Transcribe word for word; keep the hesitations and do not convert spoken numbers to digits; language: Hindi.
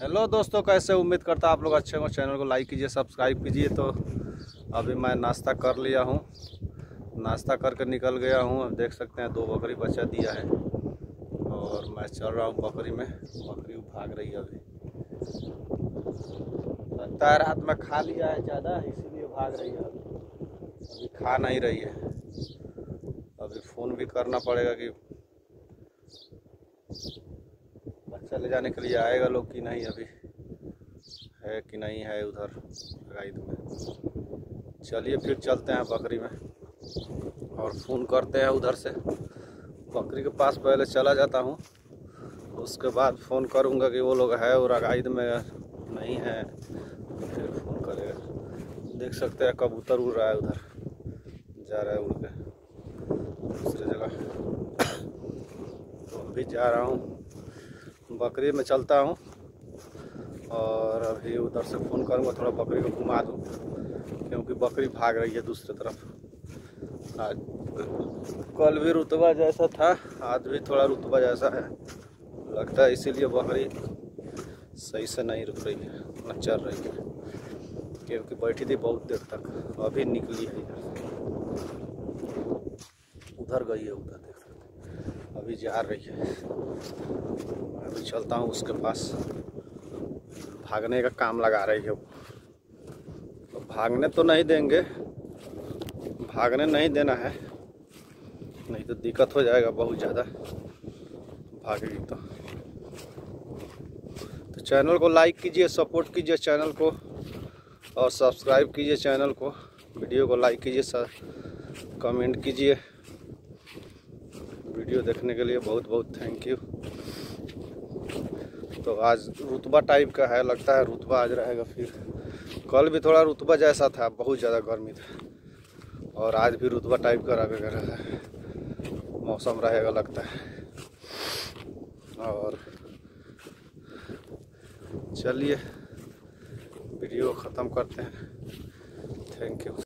हेलो दोस्तों, कैसे? उम्मीद करता आप लोग अच्छे हों। चैनल को लाइक कीजिए, सब्सक्राइब कीजिए। तो अभी मैं नाश्ता कर लिया हूँ, नाश्ता करके निकल गया हूँ। अब देख सकते हैं दो बकरी बच्चा दिया है और मैं चल रहा हूँ बकरी में। बकरी भाग रही है। अभी लगता है रात में खा लिया है ज़्यादा, इसीलिए भाग रही है। अभी खा नहीं रही है। अभी फ़ोन भी करना पड़ेगा कि बच्चा ले जाने के लिए आएगा लोग कि नहीं, अभी है कि नहीं है उधर गाइड में। चलिए फिर चलते हैं बकरी में और फ़ोन करते हैं उधर से। बकरी के पास पहले चला जाता हूँ, उसके बाद फ़ोन करूँगा कि वो लोग है और रगाइद में नहीं है, फिर फ़ोन करेगा। देख सकते हैं कबूतर उड़ रहा है, उधर जा रहा है उड़ के दूसरी जगह। तो अभी जा रहा हूँ बकरी में, चलता हूँ और अभी उधर से फ़ोन करूँगा। थोड़ा बकरी को घुमा दूँ क्योंकि बकरी भाग रही है दूसरी तरफ। आज कल भी रुतबा जैसा था, आज भी थोड़ा रुतबा जैसा है लगता है, इसीलिए बकरी सही से नहीं रुक रही है, न चल रही है, क्योंकि बैठी थी बहुत देर तक। अभी निकली है इधर से, उधर गई है उधर, देख सकते अभी जा रही है। अभी चलता हूँ उसके पास, भागने का काम लगा रही है वो। भागने तो नहीं देंगे, भागने नहीं देना है, नहीं तो दिक्कत हो जाएगा बहुत ज़्यादा भागेगी तो। तो चैनल को लाइक कीजिए, सपोर्ट कीजिए चैनल को और सब्सक्राइब कीजिए चैनल को। वीडियो को लाइक कीजिए, सर कमेंट कीजिए। वीडियो देखने के लिए बहुत बहुत थैंक यू। तो आज रुतबा टाइप का है, लगता है रुतबा आज रहेगा। फिर कल भी थोड़ा रुतबा जैसा था, बहुत ज़्यादा गर्मी था, और आज भी रुतबा टाइप का रहेगा मौसम रहेगा लगता है। और चलिए वीडियो ख़त्म करते हैं। Thank you.